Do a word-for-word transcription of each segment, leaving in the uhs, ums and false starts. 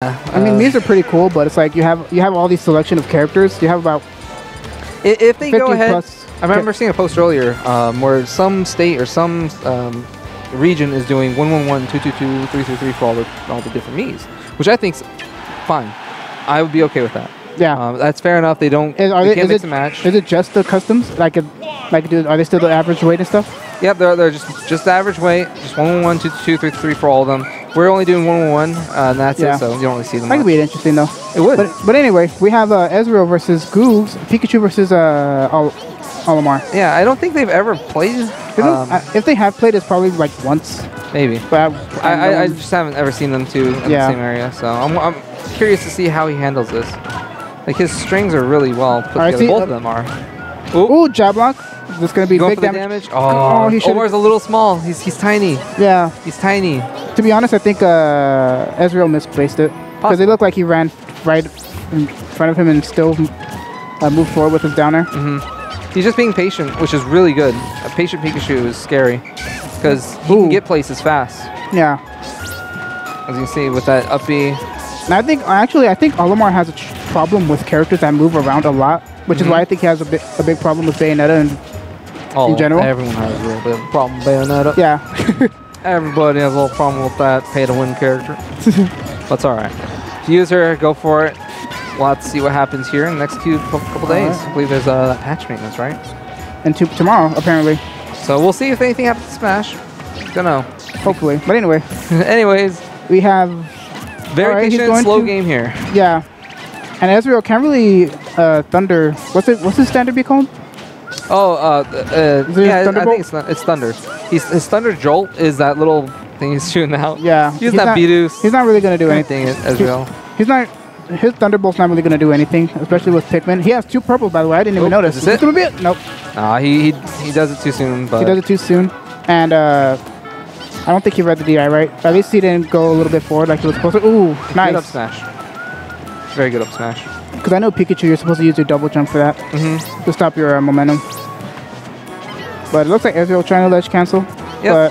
I mean, uh, these are pretty cool, but it's like you have you have all these selection of characters. You have about if they go ahead. I remember seeing a post earlier um, where some state or some um, region is doing one one one two two two three three three for all the all the different Miis, which I think's fine. I would be okay with that. Yeah, um, that's fair enough. They don't. Is, are they, they can't mix it, and match. Is it just the customs? Like, a, like, do are they still the average weight and stuff? Yep, they're they're just just the average weight. Just one one one two two three three for all of them. We're only doing one one one, uh, and that's yeah. it, so you don't really see them. That much. Could be interesting, though. It would. But, but anyway, we have uh, Ezreal versus Googs, Pikachu versus uh, Ol Olimar. Yeah, I don't think they've ever played. Um, I, if they have played, it's probably like once. Maybe. But I, I, I, I just haven't ever seen them two in yeah. the same area, so I'm, I'm curious to see how he handles this. Like, his strings are really well put together. Both uh, of them are. Ooh, ooh, jab block. That's going to be going big damage. damage. Oh, oh he Olimar's a little small. He's, he's tiny. Yeah. He's tiny. To be honest, I think uh, Ezreal misplaced it because it looked like he ran right in front of him and still uh, moved forward with his downer. Mm-hmm. He's just being patient, which is really good. A patient Pikachu is scary because he Ooh. can get places fast. Yeah. As you can see with that up B. And I think actually I think Olimar has a tr problem with characters that move around a lot, which mm-hmm. is why I think he has a bit a big problem with Bayonetta and oh, in general. Everyone has a little bit of problem with Bayonetta. Yeah. Everybody has a little problem with that pay-to-win character. That's all right. Use her, go for it. We'll have to see what happens here in the next few couple all days. Right. I believe there's a patch maintenance, right? And to tomorrow, apparently. So we'll see if anything happens to Smash. Don't know. Hopefully. But anyway. Anyways. We have... Very right, patient, slow to, game here. Yeah. And Ezreal can't really uh, thunder... What's it? What's his standard be called? Oh, uh, uh yeah, I think it's, not, it's thunder. He's, his thunder jolt is that little thing he's shooting out. Yeah, he's, he's not Bidoof. He's not really gonna do anything as well. He's, he's not. His thunderbolt's not really gonna do anything, especially with Pikmin. He has two purple, by the way. I didn't Oop, even notice. Is it? Nope. Nope. Nah, he, he he does it too soon. But he does it too soon, and uh, I don't think he read the D I right. At least he didn't go a little bit forward like he was supposed to. Ooh, nice. Good up smash. Very good up smash. Because I know Pikachu, you're supposed to use your double jump for that mm-hmm. to stop your uh, momentum. But it looks like Ezreal trying to ledge cancel. Yeah.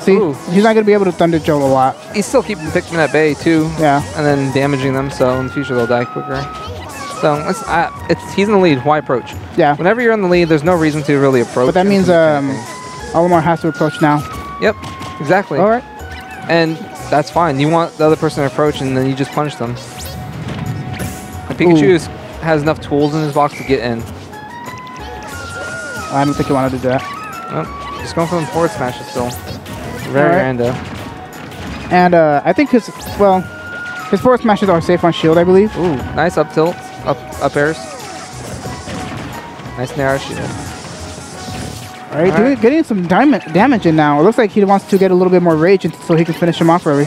See, Ooh. he's not going to be able to thunder jolt a lot. He's still keeping Pikmin at bay too. Yeah. And then damaging them, so in the future they'll die quicker. So it's, uh, it's he's in the lead. Why approach? Yeah. Whenever you're in the lead, there's no reason to really approach. But that means um, Olimar has to approach now. Yep. Exactly. All right. And that's fine. You want the other person to approach, and then you just punch them. And Pikachu Ooh. has enough tools in his box to get in. I don't think he wanted to do that. Nope. Just going for the forward smashes still. Very random. Right. And uh, I think his, well, his forward smashes are safe on shield, I believe. Ooh, nice up tilt, up, up airs. Nice narrow shield. All right, All dude, right. getting some damage in now. It looks like he wants to get a little bit more rage so he can finish him off early.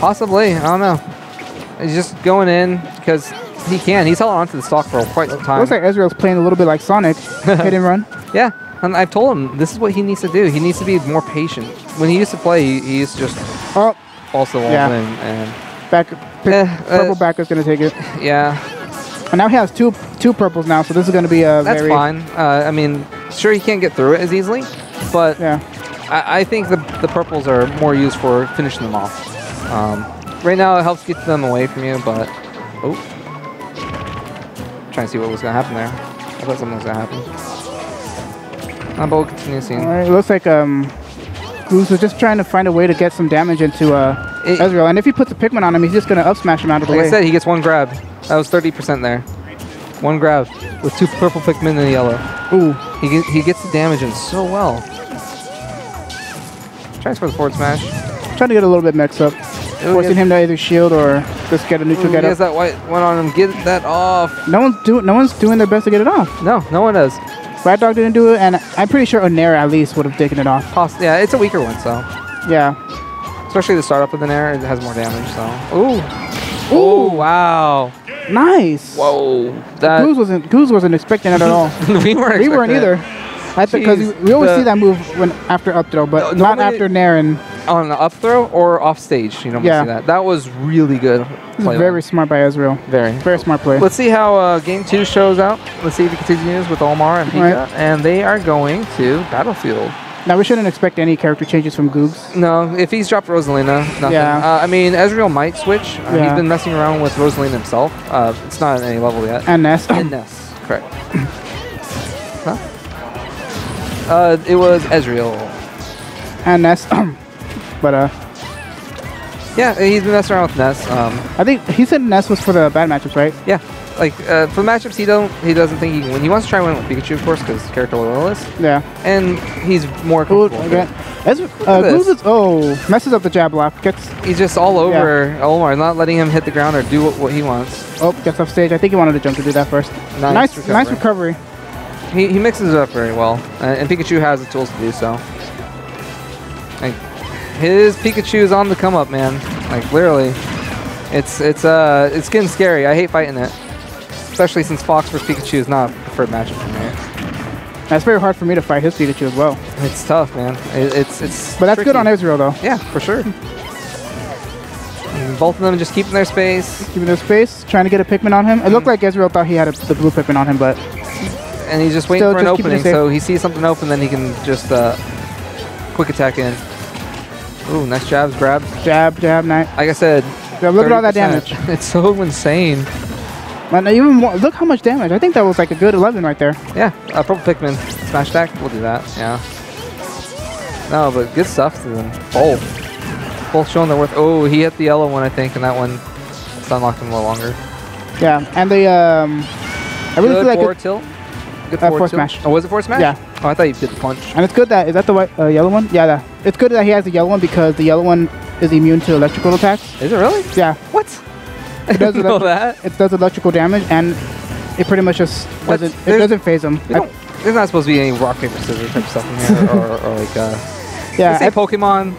Possibly, I don't know. He's just going in because... He can. He's held on to the stock for quite some time. Looks like Ezreal's playing a little bit like Sonic. Hit and run. Yeah. And I've told him this is what he needs to do. He needs to be more patient. When he used to play, he, he used to just oh. also all yeah. in. And Back, eh, purple uh, backer's going to take it. Yeah. And now he has two two purples now, so this is going to be a That's very... fine. Uh, I mean, sure, he can't get through it as easily, but yeah. I, I think the, the purples are more used for finishing them off. Um, right now, it helps get them away from you, but... Oh. Trying to see what was going to happen there. I thought something was going to happen. Um, but we'll continue seeing. All right, it looks like um, Goose was just trying to find a way to get some damage into uh, it, Ezreal. And if he puts a Pikmin on him, he's just going to up smash him out of the like way. Like I said, he gets one grab. That was thirty percent there. One grab with two purple Pikmin and a yellow. Ooh. He, get, he gets the damage in so well. Tries for the forward smash. Trying to get a little bit mixed up. Forcing him to either shield or just get a neutral Ooh, get up. He has that white one on him. Get that off. No one's doing. No one's doing their best to get it off. No, no one does. Rat Dog didn't do it, and I'm pretty sure Onair at least would have taken it off. Poss yeah, it's a weaker one, so. Yeah. Especially the startup with Onair, it has more damage. So. Ooh. Ooh. Ooh wow. Nice. Whoa. That Goose wasn't. Goose wasn't expecting it at all. we weren't. We weren't either. I think because we always see that move when after up throw, but no, not after Nair and on the up throw or off stage. You don't yeah. see that. That was really good. Play very one. smart by Ezreal. Very, very smart play. Let's see how uh, game two shows out. Let's see if it continues with Olimar and Pika, right. and they are going to Battlefield. Now, we shouldn't expect any character changes from Googs. No, if he's dropped Rosalina, nothing. Yeah. Uh, I mean, Ezreal might switch. Uh, yeah. He's been messing around with Rosalina himself. Uh, it's not at any level yet. And Ness. And Ness, correct. Huh? Uh, it was Ezreal. And Ness. But, uh... yeah, he's been messing around with Ness. Um, I think he said Ness was for the bad matchups, right? Yeah. Like, uh, for the matchups, he don't he doesn't think he can win. He wants to try and win with Pikachu, of course, because character loyalist. Yeah. And he's more comfortable. Ooh, okay. As, uh, loses, oh, messes up the jab block. Gets. He's just all over yeah. Olimar, not letting him hit the ground or do what, what he wants. Oh, gets off stage. I think he wanted to jump to do that first. Nice, nice recovery. Nice recovery. He, he mixes it up very well, uh, and Pikachu has the tools to do so. Like, his Pikachu is on the come up, man. Like, literally, it's it's uh it's getting scary. I hate fighting it. Especially since Fox versus Pikachu is not a preferred matchup for me. That's very hard for me to fight his Pikachu as well. It's tough, man. It, it's it's. But that's tricky. Good on Ezreal though. Yeah, for sure. And both of them just keeping their space. Keeping their space, trying to get a Pikmin on him. It mm. looked like Ezreal thought he had a, the blue Pikmin on him, but. And he's just waiting for an opening, so he sees something open, then he can just uh, quick attack in. Ooh, nice jabs, grab. Jab, jab, nice. Like I said, yeah, look at all that damage. It's so insane. And even more, look how much damage. I think that was like a good eleven right there. Yeah, uh, purple Pikmin. Smash attack, we'll do that, yeah. No, but good stuff to them. Both. Both showing their worth. Oh, he hit the yellow one, I think, and that one it's unlocked him a little longer. Yeah, and the, um... I really good feel like forward tilt? Good uh, forward tilt. Smash. Oh, was it forward smash? Yeah. Oh, I thought you did the punch. And it's good that, is that the white, uh, yellow one? Yeah, that. It's good that he has the yellow one because the yellow one is immune to electrical attacks. Is it really? Yeah. What? It does, know that. it does electrical damage, and it pretty much just doesn't. That's, it doesn't phase them. There's not supposed to be any rock paper scissors type stuff in here, or, or, or like uh, yeah, I, Pokemon.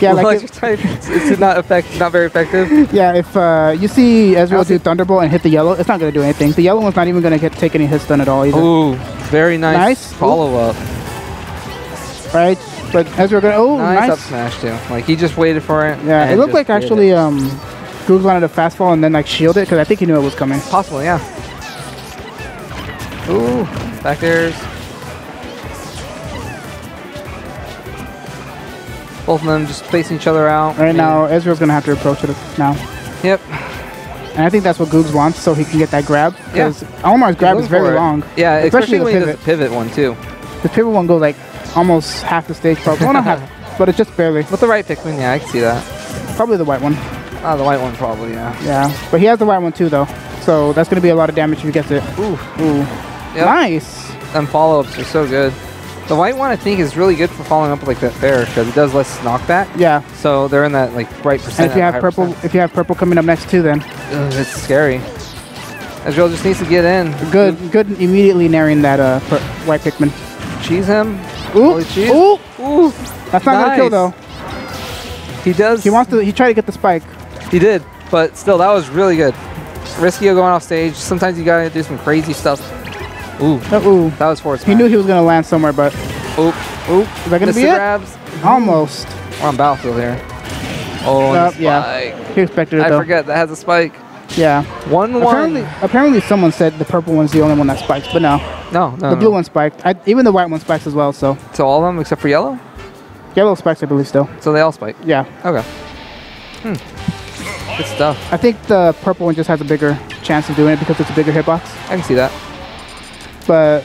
Yeah, like it, type, it's, it's not effect, not very effective. Yeah, if uh, you see Ezreal do Thunderbolt and hit the yellow, it's not going to do anything. The yellow one's not even going to get take any hits done at all either. Ooh, very nice, nice. follow up. All right, but Ezreal going. Oh, nice, nice up smash too. Like he just waited for it. Yeah, it looked like actually. It. Um, Googs wanted to fast fall and then like shield it because I think he knew it was coming. Possible, yeah. Ooh, back airs. Both of them just facing each other out. Right now, Ezreal's gonna have to approach it now. Yep. And I think that's what Googs wants, so he can get that grab. Because yeah. Olimar's grab is very long. Yeah, especially, especially when he does the pivot one too. The pivot one goes like almost half the stage, probably. Well, not half, but it's just barely. With the right Pikmin, yeah, I can see that. Probably the white one. Ah, oh, the white one probably, yeah. Yeah, but he has the white one too, though. So that's going to be a lot of damage if he gets it. Ooh. Ooh. Yep. Nice. And follow-ups are so good. The white one, I think, is really good for following up like that fair, because it does less knockback. Yeah. So they're in that, like, right percent. And if you have purple, percent. if you have purple coming up next too, then. Ugh, it's scary. Ezreal just needs to get in. Good, good immediately narrowing that uh, white Pikmin. Cheese him. Ooh. Cheese. Ooh. Ooh. That's not nice. Going to kill, though. He does. He wants to, he tried to get the spike. He did, but still, that was really good. Risky going off stage. Sometimes you gotta do some crazy stuff. Ooh, oh, ooh. That was forced. He knew he was gonna land somewhere, but oop, oop. Is that gonna be grabs. It? Almost. We're on Battlefield here. Oh, uh, spike. Yeah. He expected it. I though. forget that has a spike. Yeah. One apparently, one. Apparently, someone said the purple one's the only one that spikes, but no. No, no. The blue no. one spiked. I, even the white one spikes as well. So. So all of them except for yellow. Yellow spikes, I believe, still. So they all spike. Yeah. Okay. Hmm. Good stuff. I think the purple one just has a bigger chance of doing it because it's a bigger hitbox. I can see that. But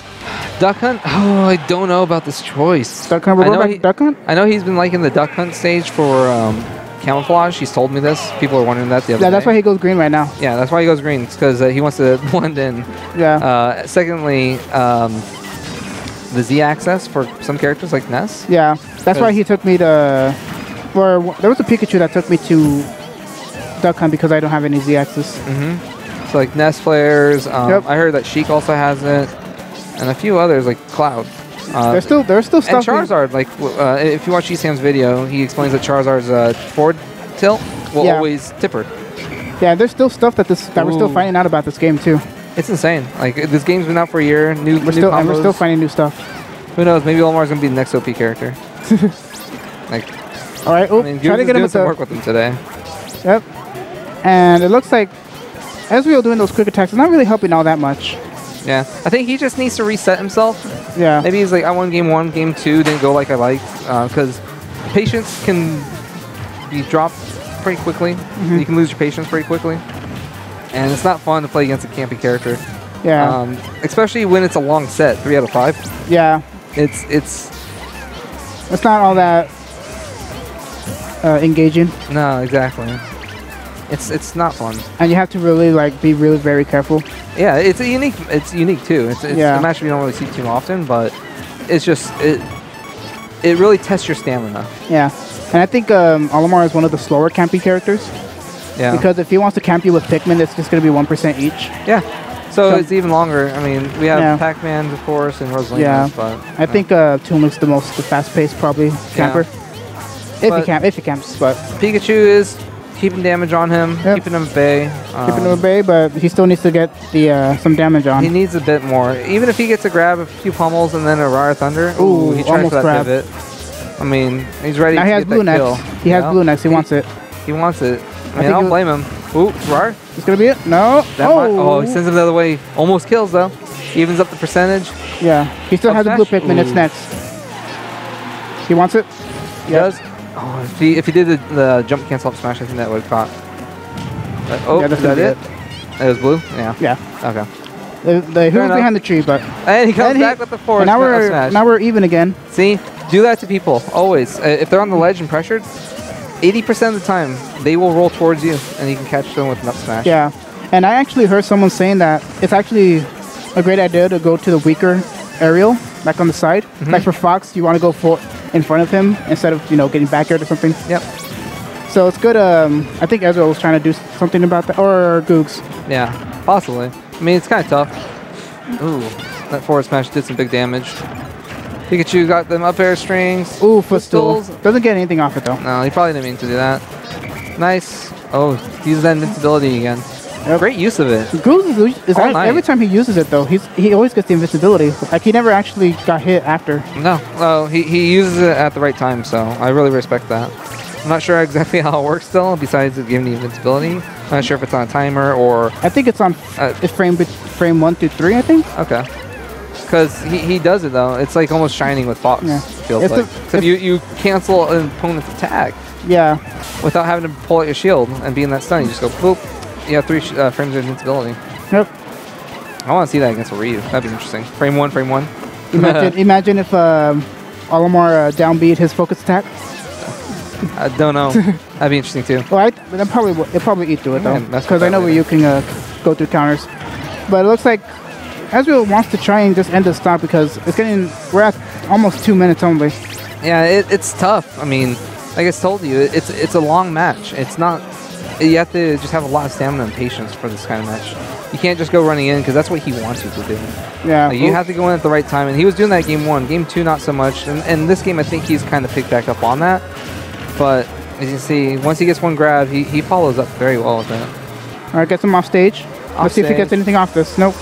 Duck Hunt? Oh, I don't know about this choice. Duck Hunt? I know, he, Duck Hunt? I know he's been liking the Duck Hunt stage for um, camouflage. He's told me this. People are wondering that the other Yeah, that's day. why he goes green right now. Yeah, that's why he goes green. It's because uh, he wants to blend in. Yeah. Uh, secondly, um, the Z-axis for some characters like Ness. Yeah, that's why he took me to... Or, there was a Pikachu that took me to... Duck Hunt because I don't have any Z-axis. Mm-hmm. So like Ness players. Um, yep. I heard that Sheik also has it, and a few others like Cloud. Uh, there's still there's still stuff. And Charizard, like uh, if you watch E-Sam's video, he explains that Charizard's uh, forward tilt will yeah. always tipper. Yeah, there's still stuff that this that Ooh. we're still finding out about this game too. It's insane. Like this game's been out for a year. New we're new still, and we're still finding new stuff. Who knows? Maybe Olimar's gonna be the next O P character. Like, all right, oh, I mean, try to get him to work with him today. Yep. And it looks like Ezreal doing those quick attacks is not really helping all that much. Yeah, I think he just needs to reset himself. Yeah. Maybe he's like, I won game one, game two, didn't go like I liked. Because uh, patience can be dropped pretty quickly. Mm-hmm. You can lose your patience pretty quickly. And it's not fun to play against a campy character. Yeah. Um, especially when it's a long set, three out of five. Yeah. It's it's. It's not all that uh, engaging. No, exactly. It's it's not fun. And you have to really like be really very careful. Yeah, it's a unique. It's unique too. It's, it's yeah. a match we don't really see too often, but it's just it. It really tests your stamina. Yeah, and I think um, Olimar is one of the slower campy characters. Yeah. Because if he wants to camp you with Pikmin, it's just going to be one percent each. Yeah. So, so it's even longer. I mean, we have yeah. Pac-Man, of course, and Rosalina. Yeah. But I yeah. think uh, Toonluke's the most the fast-paced probably camper. Yeah. If but he camp, if he camps, but Pikachu is keeping damage on him, yep. keeping him at bay, um, keeping him at bay. But he still needs to get the uh, some damage on. He needs a bit more. Even if he gets a grab, a few pummels, and then a Rara Thunder. Ooh, he tries for that pivot. I mean, he's ready. Now to he has get blue that next. Kill, he has know? blue next. He, he wants it. He wants it. I, mean, I, I don't blame him. Ooh, Rar. It's going to be it. No. That oh. oh, he sends him the other way. Almost kills, though. He evens up the percentage. Yeah. He still up has smash. the blue Pikmin. Ooh. It's next. He wants it. He yep. does. Oh, if he, if he did the, the jump cancel up smash, I think that would have caught. But, oh, yeah, is that it? it? It was blue? Yeah. Yeah. Okay. The, the who was behind the tree, but... And he comes and back he, with the forward now we're smash. Now we're even again. See? Do that to people. Always. Uh, if they're on the ledge and pressured... eighty percent of the time, they will roll towards you, and you can catch them with an up smash. Yeah, and I actually heard someone saying that it's actually a great idea to go to the weaker aerial, back on the side. Mm-hmm. Like for Fox, you want to go full in front of him instead of you know getting back aired or something. Yep. So it's good. Um, I think Ezreal was trying to do something about that, or Googs. Yeah, possibly. I mean, it's kind of tough. Ooh, that forward smash did some big damage. Pikachu got them up air strings. Ooh, footstool. Doesn't get anything off it, though. No, he probably didn't mean to do that. Nice. Oh, uses that invincibility again. Yep. Great use of it. Googs is all night. Every time he uses it, though, he's, he always gets the invincibility. Like, he never actually got hit after. No. Well, he, he uses it at the right time, so I really respect that. I'm not sure exactly how it works, still, besides giving the invincibility. I'm not sure if it's on a timer or... I think it's on uh, it's frame, frame one through three, I think. Okay. Because he, he does it, though. It's like almost shining with Fox, yeah. feels it's like. A, so you, you cancel an opponent's attack. Yeah. Without having to pull out your shield and be in that stun. You just go, boop. You have three sh uh, frames of invincibility. Yep. I want to see that against a Ryu. That'd be interesting. Frame one, frame one. Imagine, imagine if um, Olimar uh, downbeat his focus attack. I don't know. That'd be interesting, too. Well, I th probably will, it'll probably eat through it, though. Because I know where you can uh, go through counters. But it looks like... Ezreal wants to try and just end the stop because it's getting, we're at almost two minutes only. Yeah, it, it's tough. I mean, like I told you, it, it's it's a long match. It's not, you have to just have a lot of stamina and patience for this kind of match. You can't just go running in because that's what he wants you to do. Yeah. Like, you have to go in at the right time. And he was doing that game one. Game two, not so much. And, and this game, I think he's kind of picked back up on that. But as you see, once he gets one grab, he, he follows up very well with that. All right, gets him off stage. Off Let's stage. see if he gets anything off this. Nope.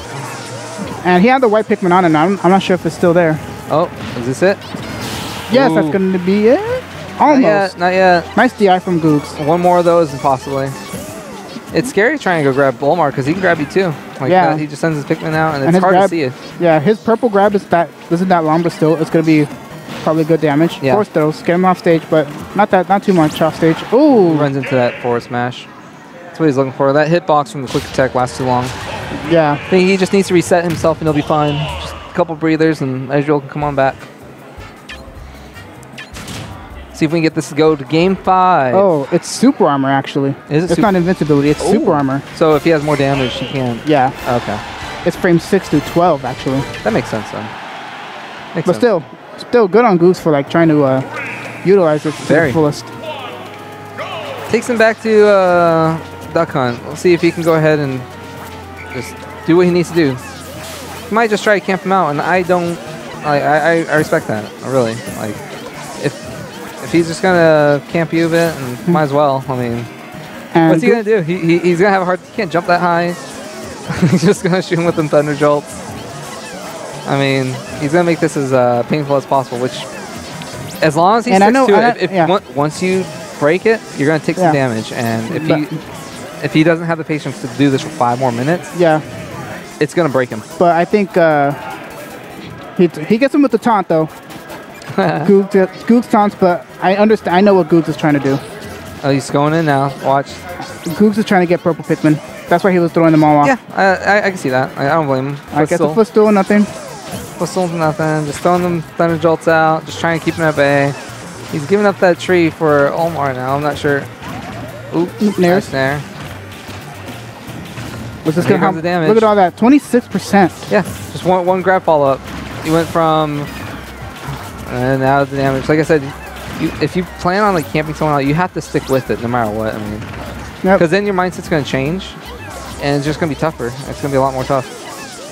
And he had the white Pikmin on, and I'm, I'm not sure if it's still there. Oh, is this it? Yes, Ooh. that's going to be it. Almost. Not yet, not yet. Nice D I from Googs. One more of those, and possibly. It's scary trying to go grab Olimar, because he can grab you too. Like yeah. that, he just sends his Pikmin out, and it's and hard grab, to see it. Yeah, his purple grab is that, isn't that long, but still, it's going to be probably good damage. Yeah. Force throws, get him off stage, but not that, not too much off stage. Ooh! Runs into that forward smash. That's what he's looking for. That hitbox from the quick attack lasts too long. Yeah. I think he just needs to reset himself and he'll be fine. Just a couple breathers and Ezreal can come on back. See if we can get this to go to game five. Oh, it's super armor actually. Is it it's super not invincibility, it's Ooh. super armor. So if he has more damage, he can. Yeah. Okay. It's frame six through twelve actually. That makes sense then. Makes but sense. still, still good on Googs for like trying to uh, utilize it to Very. the fullest. Takes him back to uh, Duck Hunt. We'll see if he can go ahead and just do what he needs to do. He might just try to camp him out, and I don't... Like, I, I, I respect that, really. Like, if if he's just gonna camp you a bit, and might as well. I mean, and what's he gonna do? He, he he's gonna have a hard... He can't jump that high. He's just gonna shoot him with them thunder jolts. I mean, he's gonna make this as uh, painful as possible, which... As long as he and sticks know, to it, I, if, yeah. if, once you break it, you're gonna take yeah. some damage, and if but, you... If he doesn't have the patience to do this for five more minutes, yeah, it's going to break him. But I think uh, he, he gets him with the taunt, though. Googs, Googs taunts, but I understand. I know what Googs is trying to do. Oh, he's going in now. Watch. Googs is trying to get purple Pikmin. That's why he was throwing them all off. Yeah, I, I, I can see that. I, I don't blame him. I get the footstool, nothing. Footstool's nothing. Just throwing them Thunder Jolts out. Just trying to keep him at bay. He's giving up that tree for Olimar now. I'm not sure. Oop, nice snare. What's this going to help? The damage. Look at all that. twenty-six percent. Yeah, just one, one grab follow up. He went from. And now the damage. Like I said, you, if you plan on like camping someone out, you have to stick with it no matter what. I mean, because yep. then your mindset's going to change, and it's just going to be tougher. It's going to be a lot more tough.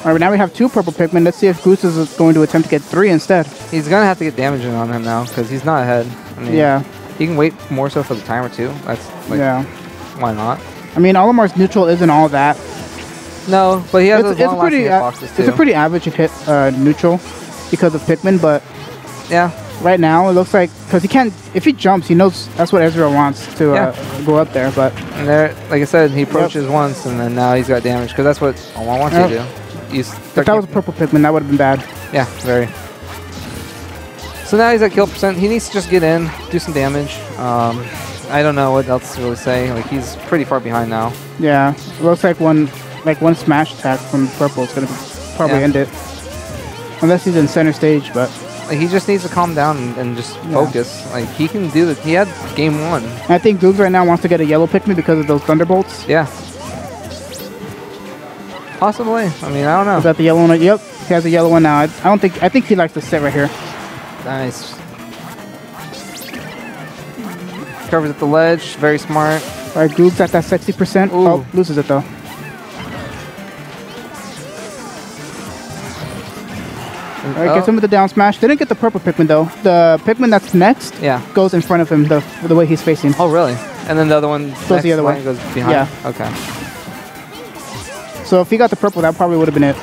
All right, now we have two purple Pikmin. Let's see if Goose is going to attempt to get three instead. He's going to have to get damage in on him now because he's not ahead. I mean, yeah. He can wait more so for the timer too. That's like, yeah. Why not? I mean, Olimar's neutral isn't all that. No, but he has it's, those it's long pretty, hit boxes too. It's a pretty average hit uh, neutral because of Pikmin, but. Yeah. Right now, it looks like because he can't. If he jumps, he knows that's what Ezreal wants to yeah. uh, go up there. But and there, like I said, he approaches yep. once, and then now he's got damage because that's what Olimar wants yep. to do. You if that was a purple Pikmin, that would have been bad. Yeah, very. So now he's at kill percent. He needs to just get in, do some damage. Um, I don't know what else to really say. Like he's pretty far behind now. Yeah, it looks like one, like one smash attack from purple is gonna probably yeah. end it, unless he's in center stage, but. He just needs to calm down and, and just yeah. focus. Like he can do this. He had game one. I think Googs right now wants to get a yellow Pikmin because of those Thunderbolts. Yeah. Possibly. I mean, I don't know. Is that the yellow one? Yep. He has a yellow one now. I, I don't think. I think he likes to sit right here. Nice. Covers at the ledge. Very smart. All right, Googs at that sixty percent. Oh, loses it though. All right, oh. gets him with the down smash. Didn't get the purple Pikmin, though. The Pikmin that's next yeah. goes in front of him, the, the way he's facing. Oh, really? And then the other one goes the other way. Goes behind. Yeah. Okay. So if he got the purple, that probably would have been it.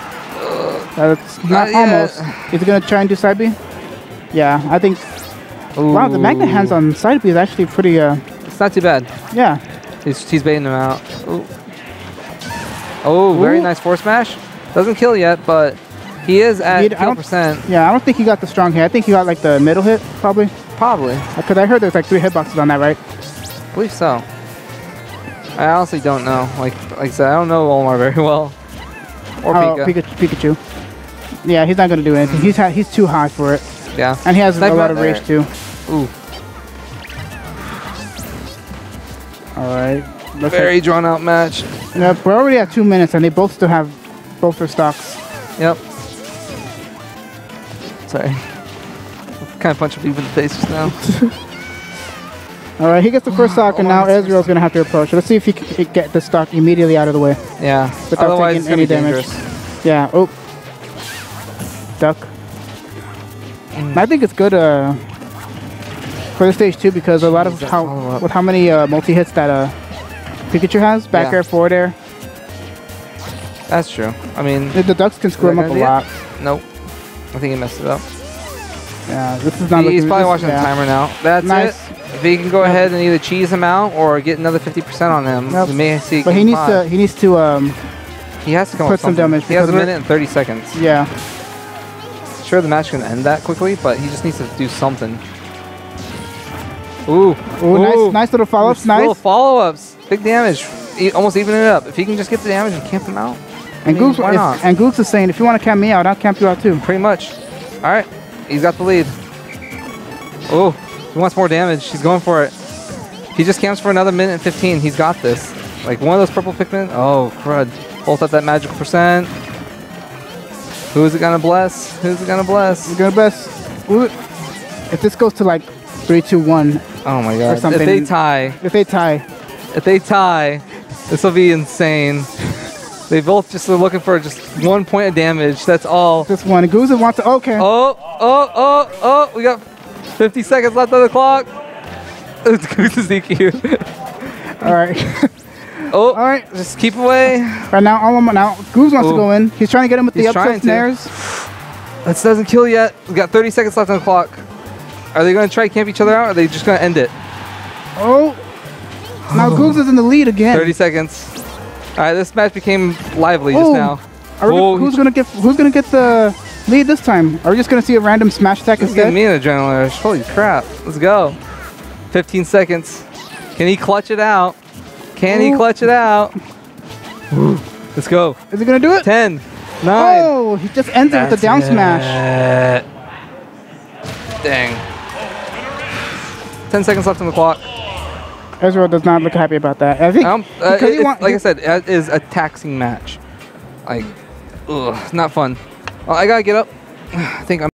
Uh, that's not, not almost. Is he going to try and do side B? Yeah, I think... Ooh. Wow, the Magnet Hands on side B is actually pretty... Uh, it's not too bad. Yeah. He's, he's baiting him out. Ooh. Oh, Ooh. very nice force smash. Doesn't kill yet, but... He is at He'd, kill percent. Yeah, I don't think he got the strong hit. I think he got like the middle hit, probably. Probably. Because I heard there's like three hitboxes on that, right? I believe so. I honestly don't know. Like like I said, I don't know Olimar very well. Or oh, Pika. Pikachu. Pikachu. Yeah, he's not going to do anything. Mm. He's ha he's too high for it. Yeah. And he has Snipe a lot of there. rage too. Ooh. All right. Looks very like, drawn out match. Yep, we're already at two minutes and they both still have both their stocks. Yep. Sorry. Kind of punch him even in the face just now. All right, he gets the first stock, and oh, now Ezreal's going to have to approach. Let's see if he can get the stock immediately out of the way. Yeah. Without Otherwise, taking any damage. Dangerous. Yeah. Oh. Duck. Mm. I think it's good uh, for the stage two because a lot of how with how many uh, multi hits that uh, Pikachu has, back yeah. air, forward air. That's true. I mean, the, the ducks can screw him up a lot. It? Nope. I think he messed it up. Yeah, this is not. He, he's probably this, watching yeah. the timer now. That's nice. it. If he can go yep. ahead and either cheese him out or get another fifty percent on him, yep. we may see. But he needs five. to. He needs to. Um, he has to come put with some damage. He has a minute and thirty seconds. Yeah. Sure, the match can end that quickly, but he just needs to do something. Ooh, ooh, ooh. nice, nice little follow-ups. Nice little follow-ups. Big damage. He almost evening it up. If he can just get the damage and camp him out. And, I mean, Googs, if, and Googs is saying, if you want to camp me out, I'll camp you out too. Pretty much. All right. He's got the lead. Oh, he wants more damage. He's going for it. He just camps for another minute and fifteen. He's got this. Like one of those purple Pikmin. Oh, crud. Both at that magical percent. Who's it going to bless? Who's it going to bless? Who's going to bless? Ooh. If this goes to like three, two, one. Oh, my God. Or something. If they tie. If they tie. If they tie, this will be insane. They both just are looking for just one point of damage. That's all. Just one. Googs wants to. Okay. Oh, oh, oh, oh. We got fifty seconds left on the clock. It's Googs' D Q. All right. oh, all right. Just keep away. Right now, all I'm, now Googs wants Ooh. to go in. He's trying to get him with He's the upset snares. This doesn't kill yet. We got thirty seconds left on the clock. Are they going to try to camp each other out or are they just going to end it? Oh. Now Googs is in the lead again. thirty seconds. All right, this match became lively just oh. now. Are we, well, who's gonna get who's gonna get the lead this time? Are we just gonna see a random smash attack instead? Give me an adrenaline rush. Holy crap! Let's go. fifteen seconds. Can he clutch it out? Can Ooh. he clutch it out? Ooh. Let's go. Is he gonna do it? ten, nine. Oh, he just ends That's it with a down it. smash. Dang. ten seconds left on the clock. Ezreal does not look happy about that. I think, um, uh, it, want, like I said, it is a taxing match. Like, ugh, not fun. Well, I gotta get up. I think I'm.